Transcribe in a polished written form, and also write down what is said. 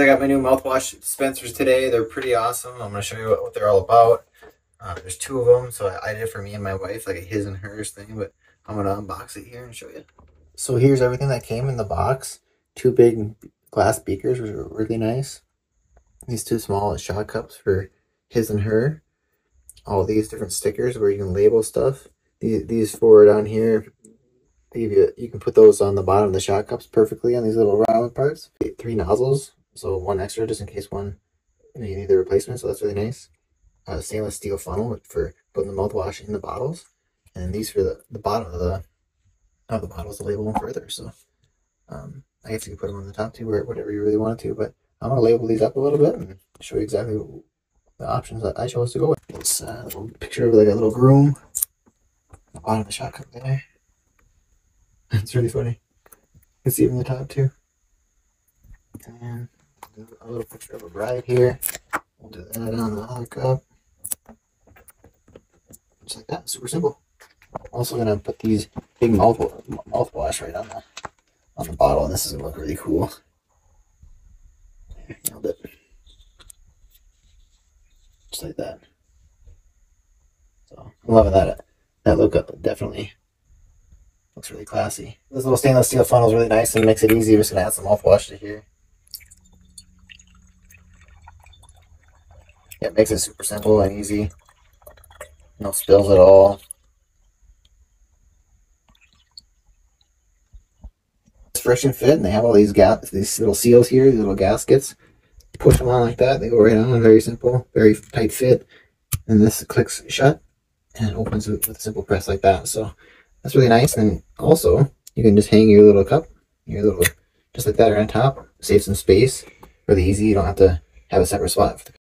I got my new mouthwash dispensers today. They're pretty awesome. I'm going to show you what they're all about. There's two of them, so I did it for me and my wife, like a his and hers thing, but I'm going to unbox it here and show you. So here's everything that came in the box. Two big glass beakers, which are really nice. These two small shot cups for his and her. All these different stickers where you can label stuff. These four down here, you can put those on the bottom of the shot cups perfectly on these little round parts. Three nozzles, so one extra just in case one, you need the replacement, so that's really nice. Stainless steel funnel for putting the mouthwash in the bottles, and these for the bottom of the bottles to label them further. So I guess you can put them on the top too, or whatever you really want to, but I'm going to label these up a little bit and show you exactly the options that I chose to go with. It's a little picture of like a little groom, the bottom of the shot cup there. It's really funny. You can see it from the top too. And a little picture of a bride here. We'll do that on the other cup. Just like that, super simple. I'm also gonna put these big mouthwash right on the bottle, and this is gonna look really cool. There, nailed it. Just like that. So I'm loving that look up, definitely. Looks really classy. This little stainless steel funnel is really nice and makes it easy. I'm just gonna add some mouthwash to here. Yeah, it makes it super simple and easy. No spills at all. It's fresh and fit, and they have all these little seals here, these little gaskets. You push them on like that, they go right on. Very simple, very tight fit. And this clicks shut and opens with a simple press like that. So that's really nice. And also, you can just hang your little cup, just like that, right on top. Save some space. Really easy. You don't have to have a separate spot for the